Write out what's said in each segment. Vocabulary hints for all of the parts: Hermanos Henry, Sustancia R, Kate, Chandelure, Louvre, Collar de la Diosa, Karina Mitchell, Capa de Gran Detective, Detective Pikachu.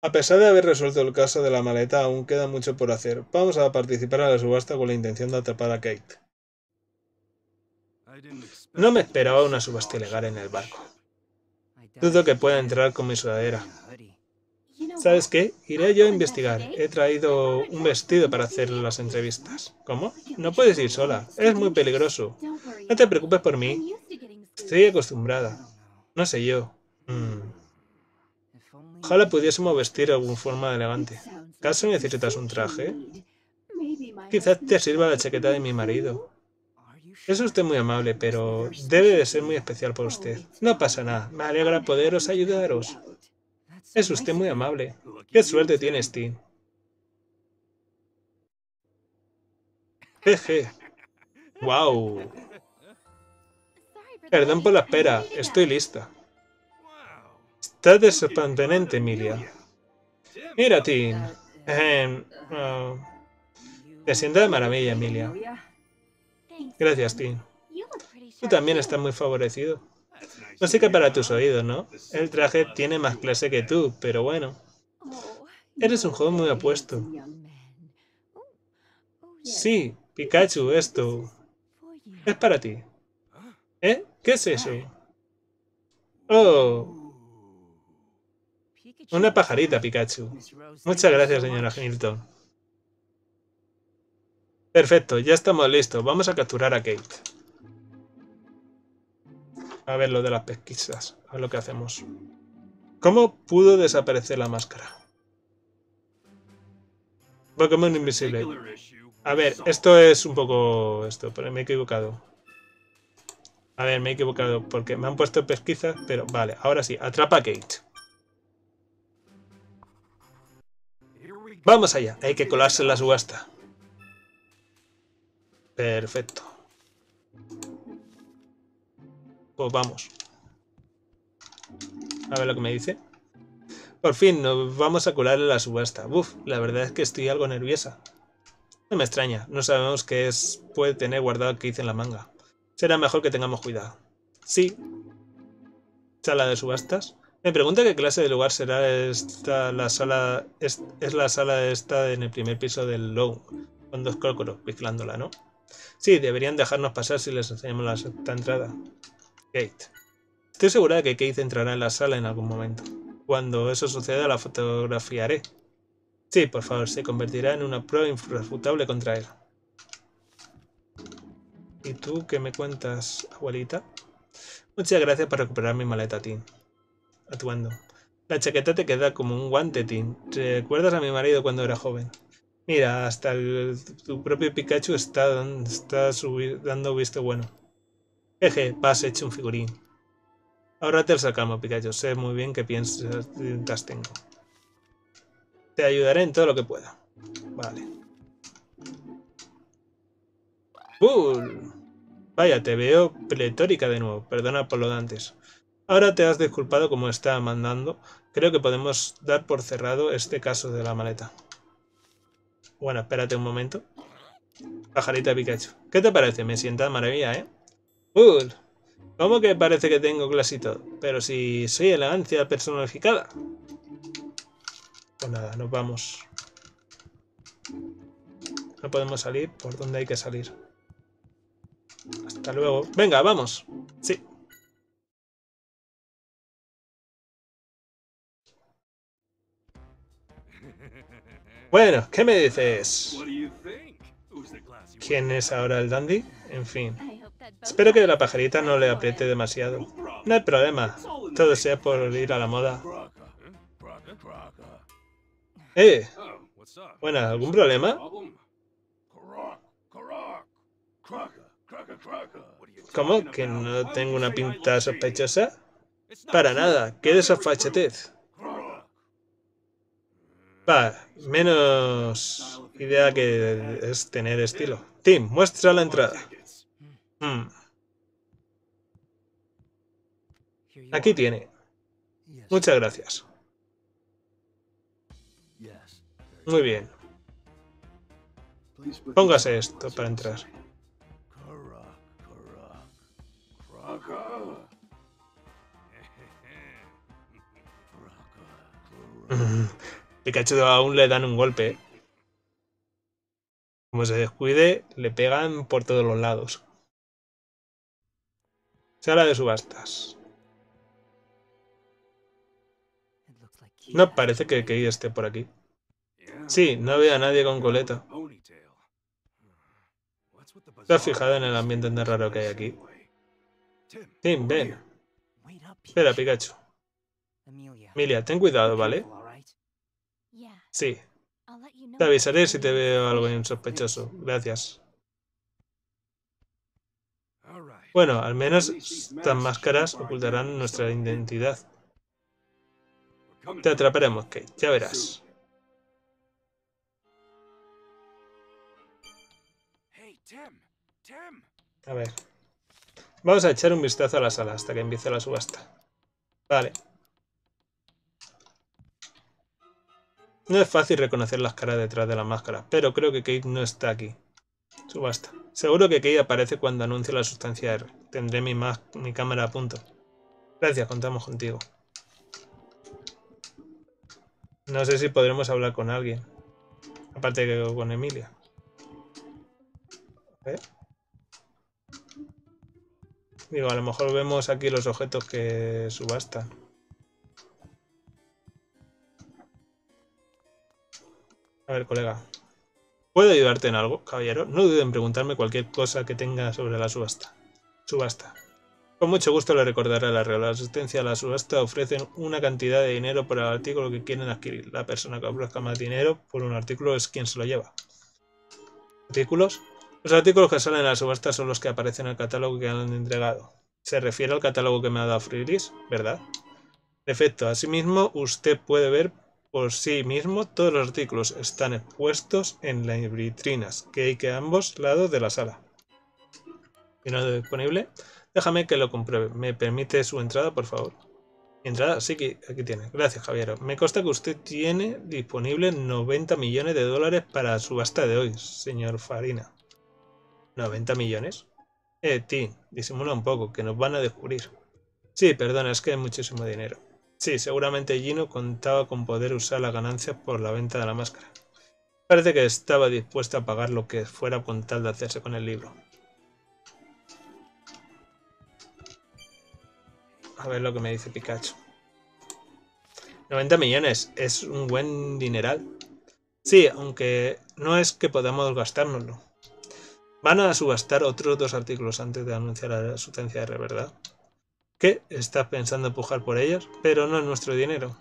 A pesar de haber resuelto el caso de la maleta, aún queda mucho por hacer. Vamos a participar en la subasta con la intención de atrapar a Kate. No me esperaba una subasta ilegal en el barco. Dudo que pueda entrar con mi sudadera. ¿Sabes qué? Iré yo a investigar. He traído un vestido para hacer las entrevistas. ¿Cómo? No puedes ir sola. Es muy peligroso. No te preocupes por mí. Estoy acostumbrada. No sé yo. Ojalá pudiésemos vestir de alguna forma elegante. ¿Acaso necesitas un traje? Quizás te sirva la chaqueta de mi marido. Es usted muy amable, pero debe de ser muy especial para usted. No pasa nada. Me alegra poderos ayudaros. Es usted muy amable. Qué suerte tienes, Tim. Jeje. Wow. Perdón por la espera. Estoy lista. Estás desaponente, Emilia. Mira, Tim. Te sienta de maravilla, Emilia. Gracias, Tim. Tú también estás muy favorecido. Música para tus oídos, ¿no? El traje tiene más clase que tú, pero bueno. Eres un joven muy apuesto. Sí, Pikachu, esto es para ti. ¿Eh? ¿Qué es eso? Oh. Una pajarita, Pikachu. Muchas gracias, señora Hamilton. Perfecto, ya estamos listos. Vamos a capturar a Kate. A ver lo de las pesquisas. A ver lo que hacemos. ¿Cómo pudo desaparecer la máscara? Pokémon invisible. A ver, esto es un poco... esto, pero me he equivocado. A ver, me he equivocado porque me han puesto pesquisas, pero... vale, ahora sí. Atrapa a Kate. Vamos allá. Hay que colarse en la subasta. Perfecto. Pues vamos. A ver lo que me dice. Por fin nos vamos a colar en la subasta. Uf, la verdad es que estoy algo nerviosa. No me extraña. No sabemos qué es, puede tener guardado el que hice en la manga. Será mejor que tengamos cuidado. Sí. Sala de subastas. Me pregunta qué clase de lugar será esta, la sala, es la sala esta en el primer piso del Louvre, con dos cócoros vigilándola, ¿no? Sí, deberían dejarnos pasar si les enseñamos esta entrada. Kate. Estoy segura de que Kate entrará en la sala en algún momento. Cuando eso suceda la fotografiaré. Sí, por favor, se convertirá en una prueba irrefutable contra él. ¿Y tú qué me cuentas, abuelita? Muchas gracias por recuperar mi maleta, Tim. Actuando. La chaqueta te queda como un guante, Tim. ¿Recuerdas a mi marido cuando era joven? Mira, hasta tu propio Pikachu está dando visto bueno. Jeje, vas hecho un figurín. Ahora te sacamos, Pikachu. Sé muy bien qué piensas tengo. Te ayudaré en todo lo que pueda. Vale. ¡Bull! Vaya, te veo pletórica de nuevo. Perdona por lo de antes. Ahora te has disculpado como está mandando. Creo que podemos dar por cerrado este caso de la maleta. Bueno, espérate un momento. Pajarita Pikachu. ¿Qué te parece? Me sienta de maravilla, ¿eh? ¡Cool! ¿Cómo que parece que tengo clase y todo? Pero si soy elegancia personificada. Pues nada, nos vamos. No podemos salir por donde hay que salir. Hasta luego. Venga, vamos. Sí. Bueno, ¿qué me dices? ¿Quién es ahora el dandy? En fin. Espero que la pajarita no le apriete demasiado. No hay problema. Todo sea por ir a la moda. Bueno, ¿algún problema? ¿Cómo? ¿Que no tengo una pinta sospechosa? Para nada. ¡Qué desfachatez! Va, menos idea que es tener estilo. Tim, muestra la entrada. Aquí tiene. Muchas gracias. Muy bien. Póngase esto para entrar. Pikachu aún le dan un golpe, ¿eh? Como se descuide, le pegan por todos los lados. Sala de subastas. No parece que Kate esté por aquí. Sí, no veo a nadie con coleta. ¿Te has fijado en el ambiente tan raro que hay aquí? Tim, ven. Espera, Pikachu. Emilia, ten cuidado, ¿vale? Sí. Te avisaré si te veo algo sospechoso. Gracias. Bueno, al menos estas máscaras ocultarán nuestra identidad. Te atraparemos, Kate. Ya verás. A ver. Vamos a echar un vistazo a la sala hasta que empiece la subasta. Vale. No es fácil reconocer las caras detrás de las máscaras, pero creo que Kate no está aquí. Subasta. Seguro que Kate aparece cuando anuncie la sustancia R. Tendré mi cámara a punto. Gracias, contamos contigo. No sé si podremos hablar con alguien. Aparte que con Emilia. ¿Eh? Digo, a lo mejor vemos aquí los objetos que subastan. A ver, colega. ¿Puedo ayudarte en algo, caballero? No dudes en preguntarme cualquier cosa que tenga sobre la subasta. Con mucho gusto le recordaré la regla. La asistencia a la subasta ofrecen una cantidad de dinero por el artículo que quieren adquirir. La persona que ofrezca más dinero por un artículo es quien se lo lleva. ¿Artículos? Los artículos que salen a la subasta son los que aparecen en el catálogo que han entregado. Se refiere al catálogo que me ha dado Friedrich, ¿verdad? Perfecto. Asimismo, usted puede ver... Por sí mismo, todos los artículos están expuestos en las vitrinas que hay que a ambos lados de la sala. ¿Y no es disponible? Déjame que lo compruebe. ¿Me permite su entrada, por favor? ¿Mi entrada? Sí, que aquí tiene. Gracias, Javier. Me consta que usted tiene disponibles 90 millones de dólares para la subasta de hoy, señor Farina. ¿90 millones? Tim, disimula un poco, que nos van a descubrir. Sí, perdona, es que hay muchísimo dinero. Sí, seguramente Gino contaba con poder usar las ganancias por la venta de la máscara. Parece que estaba dispuesto a pagar lo que fuera con tal de hacerse con el libro. A ver lo que me dice Pikachu. 90 millones, es un buen dineral. Sí, aunque no es que podamos gastárnoslo. Van a subastar otros dos artículos antes de anunciar la sustancia R, ¿verdad? ¿Qué? ¿Estás pensando en pujar por ellos? Pero no es nuestro dinero.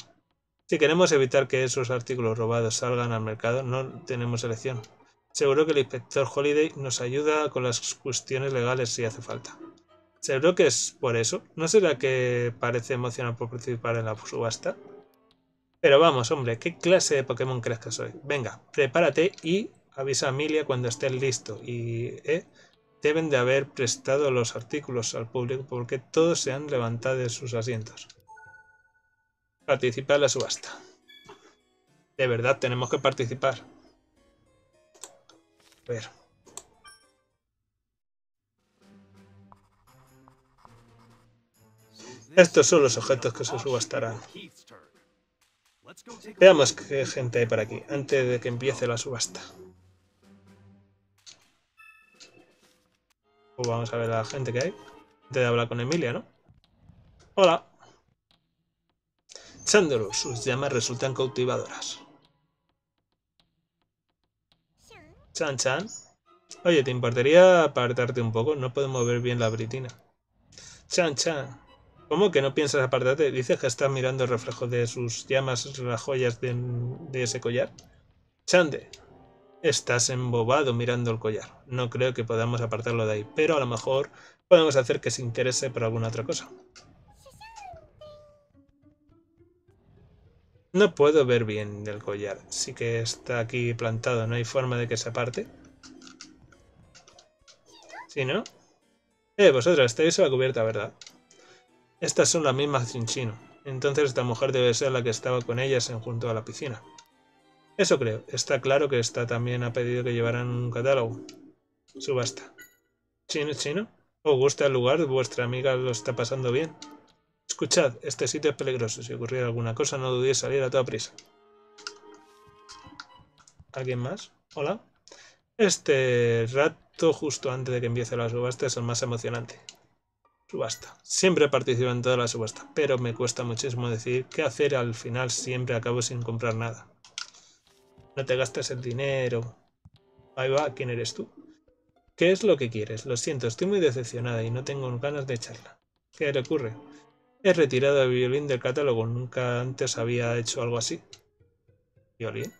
Si queremos evitar que esos artículos robados salgan al mercado, no tenemos elección. Seguro que el inspector Holiday nos ayuda con las cuestiones legales si hace falta. ¿Seguro que es por eso? ¿No será que parece emocionado por participar en la subasta? Pero vamos, hombre, ¿qué clase de Pokémon crees que soy? Venga, prepárate y avisa a Emilia cuando estés listo y... Deben de haber prestado los artículos al público porque todos se han levantado de sus asientos. Participa en la subasta. De verdad, tenemos que participar. A ver. Estos son los objetos que se subastarán. Veamos qué gente hay por aquí antes de que empiece la subasta. Pues vamos a ver la gente que hay. Antes de hablar con Emilia, ¿no? Hola. Chandru, sus llamas resultan cautivadoras. Chan-chan. Oye, ¿te importaría apartarte un poco? No puedo mover bien la britina. Chan-chan. ¿Cómo que no piensas apartarte? ¿Dices que estás mirando el reflejo de sus llamas, las joyas de ese collar? Chande. Estás embobado mirando el collar. No creo que podamos apartarlo de ahí, pero a lo mejor podemos hacer que se interese por alguna otra cosa. No puedo ver bien del collar. Sí que está aquí plantado. ¿No hay forma de que se aparte? ¿Sí, no? Vosotras estáis sobre la cubierta, ¿verdad? Estas son las mismas Chinchino. Entonces esta mujer debe ser la que estaba con ellas junto a la piscina. Eso creo. Está claro que esta también ha pedido que llevaran un catálogo. Subasta. ¿Chino? ¿Os gusta el lugar? Vuestra amiga lo está pasando bien. Escuchad, este sitio es peligroso. Si ocurriera alguna cosa, no dudéis salir a toda prisa. ¿Alguien más? Hola. Este rato justo antes de que empiece la subasta es el más emocionante. Subasta. Siempre participo en toda la subasta, pero me cuesta muchísimo decidir qué hacer. Al final siempre acabo sin comprar nada. No te gastes el dinero. Ahí va, ¿quién eres tú? ¿Qué es lo que quieres? Lo siento, estoy muy decepcionada y no tengo ganas de charla. ¿Qué le ocurre? He retirado el violín del catálogo. Nunca antes había hecho algo así. ¿Violín?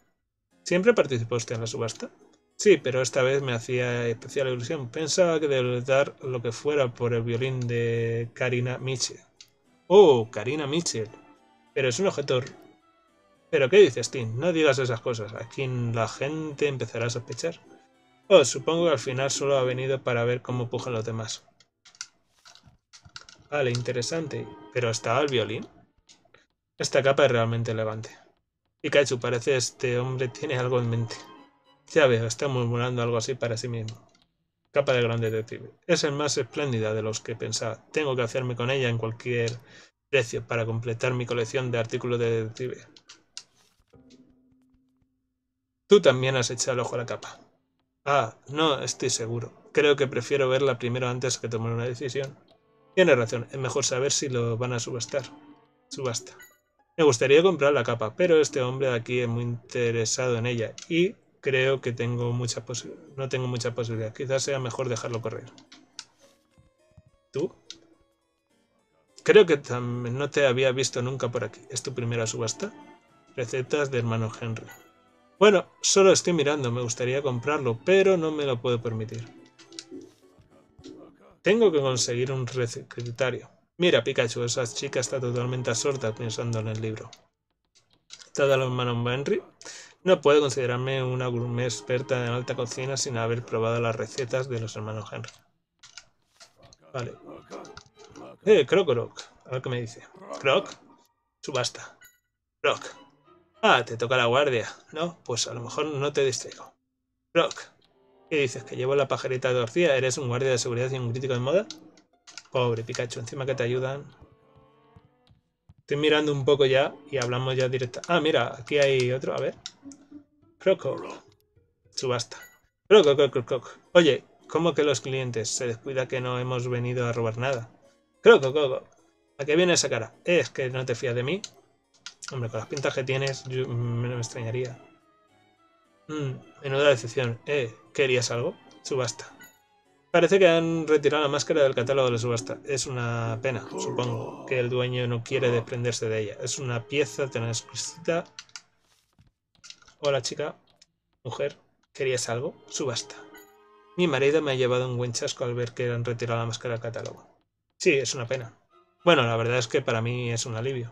¿Siempre participó usted en la subasta? Sí, pero esta vez me hacía especial ilusión. Pensaba que debía dar lo que fuera por el violín de Karina Mitchell. ¡Oh, Karina Mitchell! Pero es un objeto... ¿Pero qué dices, Tim? No digas esas cosas. Aquí la gente empezará a sospechar. Oh, supongo que al final solo ha venido para ver cómo pujan los demás. Vale, interesante. ¿Pero estaba el violín? Esta capa es realmente elegante. Pikachu, parece este hombre tiene algo en mente. Ya veo, está murmurando algo así para sí mismo. Capa de Gran Detective. Es el más espléndida de los que pensaba. Tengo que hacerme con ella en cualquier precio para completar mi colección de artículos de detective. Tú también has echado el ojo a la capa. Ah, no estoy seguro. Creo que prefiero verla primero antes que tomar una decisión. Tienes razón, es mejor saber si lo van a subastar. Subasta. Me gustaría comprar la capa, pero este hombre de aquí es muy interesado en ella y creo que no tengo mucha posibilidad. Quizás sea mejor dejarlo correr. ¿Tú? Creo que no te había visto nunca por aquí. ¿Es tu primera subasta? Recetas de Hermanos Henry. Bueno, solo estoy mirando, me gustaría comprarlo, pero no me lo puedo permitir. Tengo que conseguir un secretario. Mira, Pikachu, esa chica está totalmente absorta pensando en el libro. Toda la hermana Henry. No puedo considerarme una gourmet experta en alta cocina sin haber probado las recetas de los hermanos Henry. Vale. Croc. A ver qué me dice. Croc. Subasta. Croc. Ah, te toca la guardia, ¿no? Pues a lo mejor no te distraigo. Brock, ¿qué dices? ¿Que llevo la pajarita torcida? ¿Eres un guardia de seguridad y un crítico de moda? Pobre Pikachu, encima que te ayudan. Estoy mirando un poco ya y hablamos ya directa. Ah, mira, aquí hay otro, a ver. Croco. Subasta. Croco. Oye, ¿cómo que los clientes? Se descuida que no hemos venido a robar nada. Croco. ¿A qué viene esa cara? ¿Es que no te fías de mí? Hombre, con las pintas que tienes, yo me extrañaría. Menuda decepción. ¿Querías algo? Subasta. Parece que han retirado la máscara del catálogo de la subasta. Es una pena, supongo, que el dueño no quiere desprenderse de ella. Es una pieza tan exquisita. Hola, chica. Mujer. ¿Querías algo? Subasta. Mi marido me ha llevado un buen chasco al ver que han retirado la máscara del catálogo. Sí, es una pena. Bueno, la verdad es que para mí es un alivio.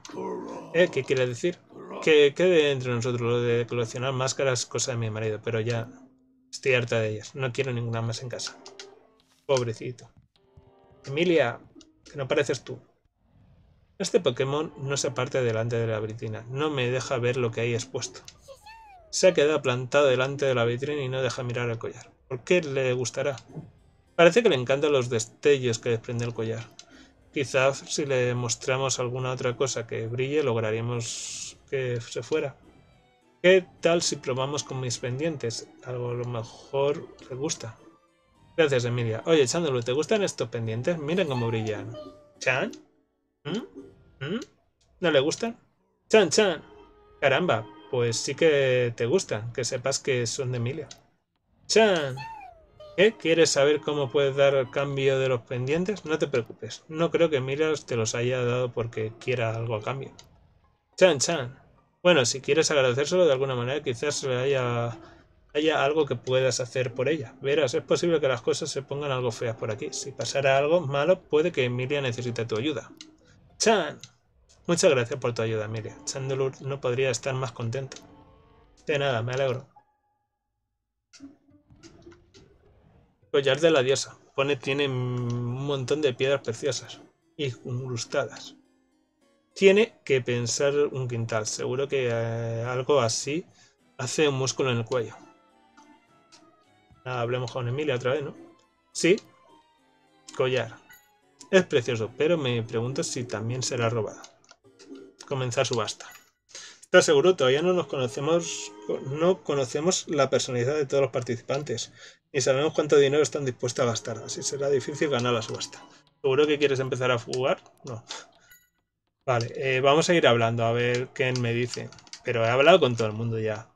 ¿Qué quiere decir? Que quede entre nosotros lo de coleccionar máscaras, cosa de mi marido, pero ya estoy harta de ellas. No quiero ninguna más en casa. Pobrecito. Emilia, que no pareces tú. Este Pokémon no se aparta delante de la vitrina. No me deja ver lo que hay expuesto. Se ha quedado plantado delante de la vitrina y no deja mirar el collar. ¿Por qué le gustará? Parece que le encantan los destellos que desprende el collar. Quizás si le mostramos alguna otra cosa que brille, lograríamos que se fuera. ¿Qué tal si probamos con mis pendientes? Algo a lo mejor le gusta. Gracias, Emilia. Oye, Chandler, ¿te gustan estos pendientes? Miren cómo brillan. ¿Chan? ¿No le gustan? ¡Chan! Caramba, pues sí que te gustan. Que sepas que son de Emilia. ¡Chan! ¿Quieres saber cómo puedes dar el cambio de los pendientes? No te preocupes. No creo que Miras te los haya dado porque quiera algo a cambio. Chan. Bueno, si quieres agradecérselo de alguna manera, quizás le haya algo que puedas hacer por ella. Verás, es posible que las cosas se pongan algo feas por aquí. Si pasara algo malo, puede que Emilia necesite tu ayuda. Chan. Muchas gracias por tu ayuda, Emilia. Chandelure no podría estar más contento. De nada, me alegro. Collar de la diosa. Tiene un montón de piedras preciosas y incrustadas. Tiene que pensar un quintal. Seguro que algo así hace un músculo en el cuello. Hablemos con Emilia otra vez, ¿no? Sí. Collar. Es precioso, pero me pregunto si también será robada. Comenzar subasta. Te aseguro, todavía no conocemos la personalidad de todos los participantes, ni sabemos cuánto dinero están dispuestos a gastar, así será difícil ganar la subasta. ¿Seguro que quieres empezar a jugar? No. Vale, vamos a ir hablando, a ver qué me dice. Pero he hablado con todo el mundo ya.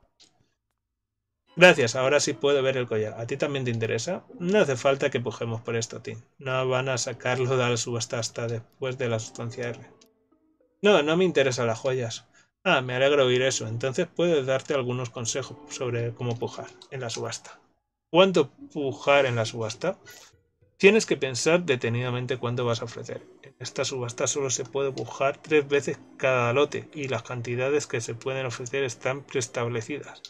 Gracias, ahora sí puedo ver el collar. ¿A ti también te interesa? No hace falta que pujemos por esto, Tim. No van a sacarlo de la subasta hasta después de la sustancia R. No, no me interesan las joyas. Ah, me alegro oír eso. Entonces puedes darte algunos consejos sobre cómo pujar en la subasta. ¿Cuánto pujar en la subasta? Tienes que pensar detenidamente cuánto vas a ofrecer. En esta subasta solo se puede pujar 3 veces cada lote y las cantidades que se pueden ofrecer están preestablecidas.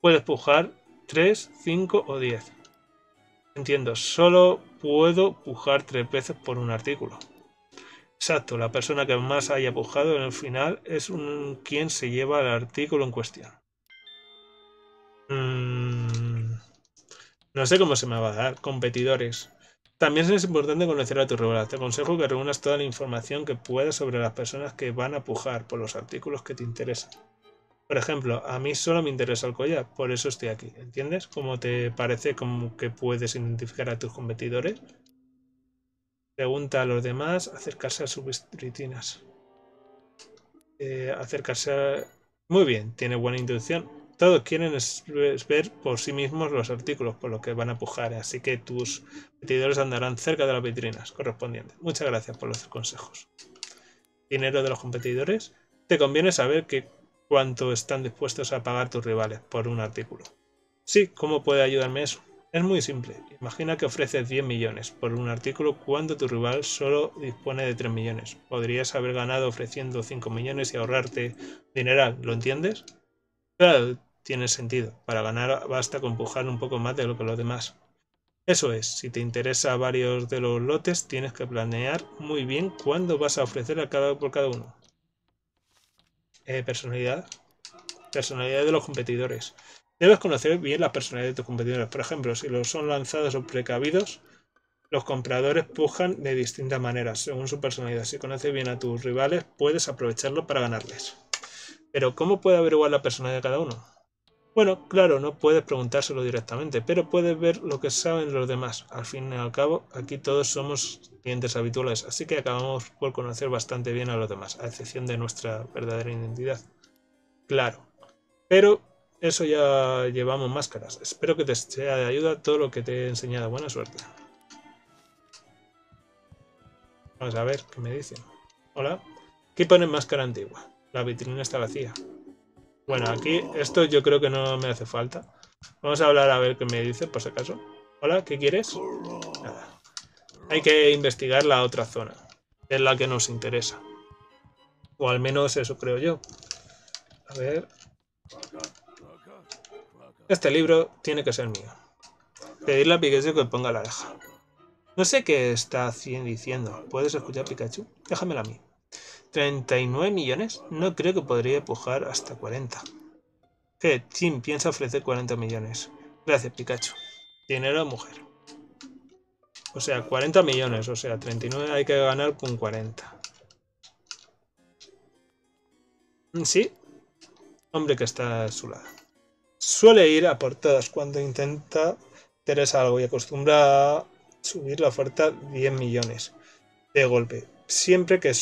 Puedes pujar 3, 5 o 10. Entiendo, solo puedo pujar 3 veces por un artículo. Exacto, la persona que más haya pujado en el final es quien se lleva el artículo en cuestión. No sé cómo se me va a dar. Competidores. También es importante conocer a tu rival. Te aconsejo que reúnas toda la información que puedas sobre las personas que van a pujar por los artículos que te interesan. Por ejemplo, a mí solo me interesa el collar, por eso estoy aquí. ¿Entiendes? ¿Cómo te parece como que puedes identificar a tus competidores? Pregunta a los demás, acercarse a sus vitrinas. Muy bien, tiene buena intuición. Todos quieren ver por sí mismos los artículos por los que van a pujar, así que tus competidores andarán cerca de las vitrinas correspondientes. Muchas gracias por los consejos. Dinero de los competidores. Te conviene saber cuánto están dispuestos a pagar tus rivales por un artículo. Sí, ¿cómo puede ayudarme eso? Es muy simple. Imagina que ofreces 10 millones por un artículo cuando tu rival solo dispone de 3 millones. Podrías haber ganado ofreciendo 5 millones y ahorrarte dineral, ¿lo entiendes? Claro, tiene sentido. Para ganar basta con pujar un poco más de lo que los demás. Eso es, si te interesa varios de los lotes, tienes que planear muy bien cuándo vas a ofrecer por cada uno. Personalidad de los competidores. Debes conocer bien la personalidad de tus competidores. Por ejemplo, si los son lanzados o precavidos, los compradores pujan de distintas maneras según su personalidad. Si conoces bien a tus rivales, puedes aprovecharlo para ganarles. Pero ¿cómo puede averiguar la personalidad de cada uno? Bueno, claro, no puedes preguntárselo directamente, pero puedes ver lo que saben los demás. Al fin y al cabo, aquí todos somos clientes habituales, así que acabamos por conocer bastante bien a los demás, a excepción de nuestra verdadera identidad. Claro, pero eso ya llevamos máscaras. Espero que te sea de ayuda todo lo que te he enseñado. Buena suerte. Vamos a ver qué me dicen. Hola. Aquí ponen máscara antigua. La vitrina está vacía. Bueno, aquí esto yo creo que no me hace falta. Vamos a hablar a ver qué me dice, por si acaso. Hola, ¿qué quieres? Nada. Hay que investigar la otra zona. Es la que nos interesa. O al menos eso creo yo. A ver. Este libro tiene que ser mío. Pedirle a Pikachu que ponga la oreja. No sé qué está diciendo. ¿Puedes escuchar, Pikachu? Déjamela a mí. 39 millones, no creo que podría pujar hasta 40. ¿Qué? Tim piensa ofrecer 40 millones. Gracias, Pikachu. Dinero de mujer. O sea, 40 millones, o sea, 39 hay que ganar con 40. Sí. Hombre que está a su lado. Suele ir a por todas cuando intenta interesa algo y acostumbra a subir la oferta 10 millones de golpe. Siempre que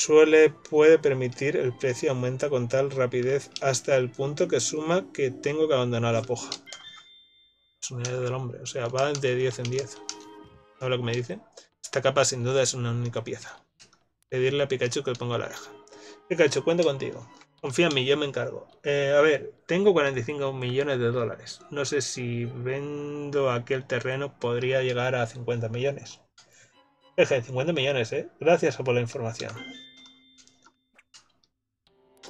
puede permitir, el precio aumenta con tal rapidez hasta el punto que suma que tengo que abandonar la puja. Es un héroe del hombre, o sea, va de 10 en 10. ¿Sabes lo que me dicen? Esta capa sin duda es una única pieza. Pedirle a Pikachu que le ponga la oreja. Pikachu, cuento contigo. Confía en mí, yo me encargo. A ver, tengo 45 millones de dólares. No sé si vendo aquel terreno podría llegar a 50 millones. 50 millones, ¿eh? Gracias por la información.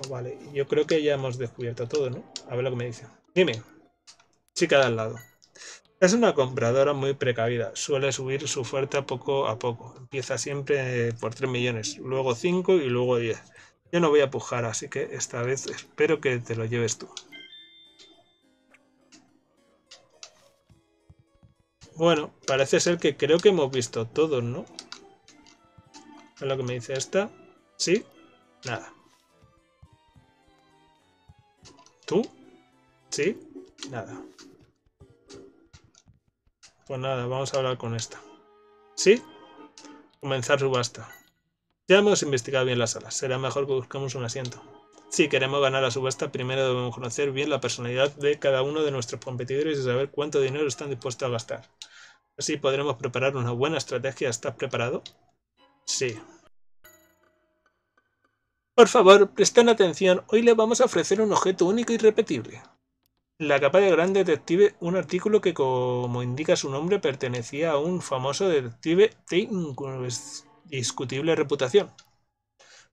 Vale, yo creo que ya hemos descubierto todo, ¿no? A ver lo que me dice. Dime, chica de al lado. Es una compradora muy precavida. Suele subir su oferta poco a poco. Empieza siempre por 3 millones, luego 5 y luego 10. Yo no voy a pujar, así que esta vez espero que te lo lleves tú. Bueno, parece ser que creo que hemos visto todo, ¿no? ¿Es lo que me dice esta? ¿Sí? Nada. ¿Tú? ¿Sí? Nada. Pues nada, vamos a hablar con esta. ¿Sí? Comenzar subasta. Ya hemos investigado bien la sala. Será mejor que busquemos un asiento. Si queremos ganar la subasta, primero debemos conocer bien la personalidad de cada uno de nuestros competidores y saber cuánto dinero están dispuestos a gastar. Así podremos preparar una buena estrategia. ¿Estás preparado? Sí. Por favor, presten atención. Hoy les vamos a ofrecer un objeto único y irrepetible. La capa de Gran Detective, un artículo que, como indica su nombre, pertenecía a un famoso detective de indiscutible reputación.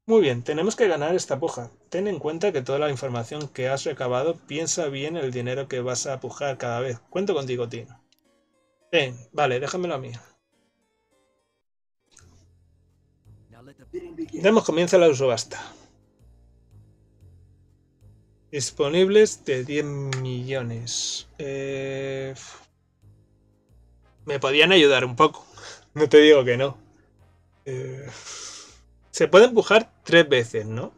Muy bien, tenemos que ganar esta puja. Ten en cuenta que toda la información que has recabado, piensa bien el dinero que vas a pujar cada vez. Cuento contigo, Tim. Bien, vale, déjamelo a mí. Damos comienzo a la subasta. Disponibles de 10 millones. Me podían ayudar un poco. No te digo que no. Se puede empujar 3 veces, ¿no?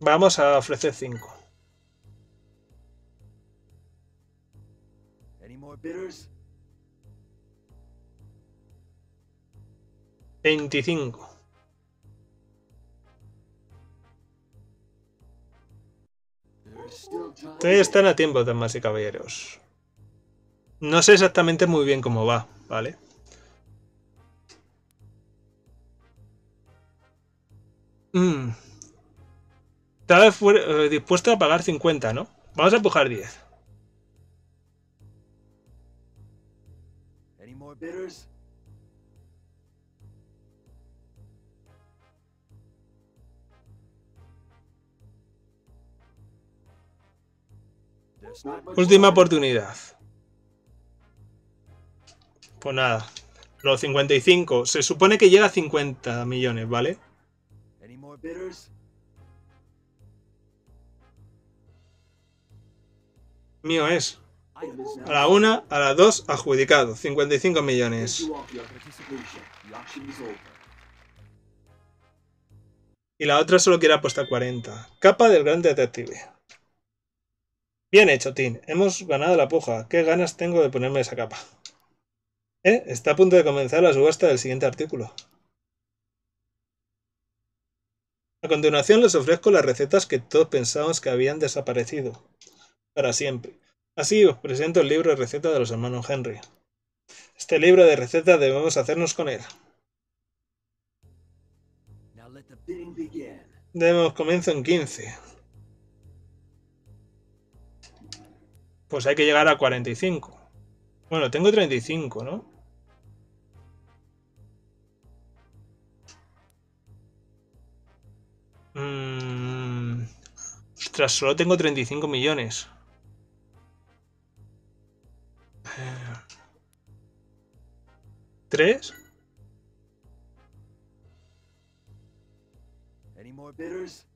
Vamos a ofrecer 5. ¿Any more bidders? 25. 3 están a tiempo, damas y caballeros. No sé exactamente muy bien cómo va, ¿vale? Tal vez fuera dispuesto a pagar 50, ¿no? Vamos a empujar 10. ¿Any more bidders? 10. Última oportunidad. Pues nada, los 55. Se supone que llega a 50 millones, ¿vale? ¿Any more bidders? Mío es. A la 1, a la 2, adjudicado. 55 millones. Y la otra solo quiere apostar 40. Capa del Gran Detective. Bien hecho, Tim. Hemos ganado la puja. ¿Qué ganas tengo de ponerme esa capa? Está a punto de comenzar la subasta del siguiente artículo. A continuación les ofrezco las recetas que todos pensábamos que habían desaparecido para siempre. Así os presento el libro de recetas de los hermanos Henry. Este libro de recetas debemos hacernos con él. Demos comienzo en 15. Pues hay que llegar a 45. Bueno, tengo 35, ¿no? Ostras, solo tengo 35 millones. ¿3? ¿Any more bidders?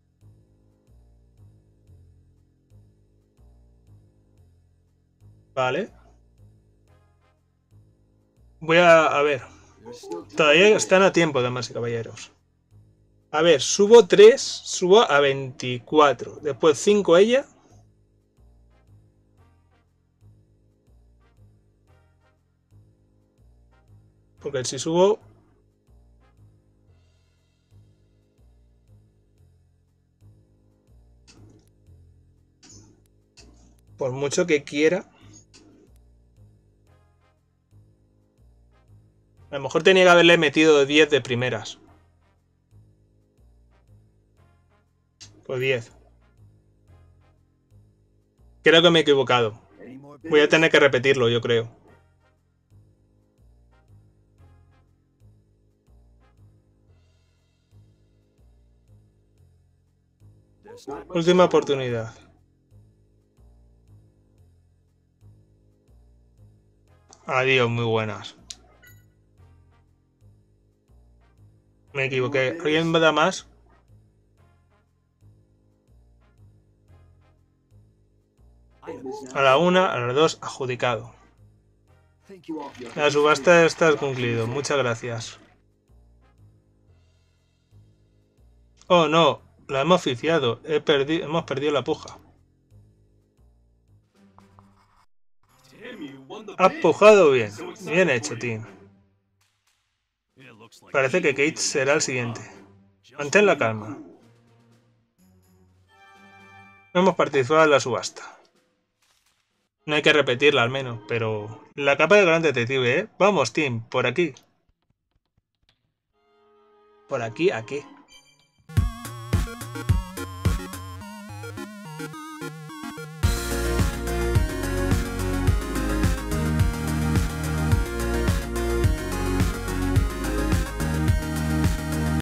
Voy a ver. Todavía están a tiempo, damas y caballeros. A ver, subo 3, subo a 24. Después 5 ella. Porque si subo... Por mucho que quiera... A lo mejor tenía que haberle metido 10 de primeras. Pues 10. Creo que me he equivocado. Voy a tener que repetirlo, yo creo. Última oportunidad. Adiós, muy buenas. Me equivoqué. ¿Alguien me da más? A la 1, a las 2, adjudicado. La subasta está concluida. Muchas gracias. Oh, no. La hemos oficiado. Hemos perdido la puja. Has pujado bien. Bien hecho, Tim. Parece que Kate será el siguiente. Mantén la calma. Hemos participado en la subasta. No hay que repetirla al menos, pero... La capa de gran detective, ¿eh? Vamos, Tim, por aquí. ¿Por aquí a qué?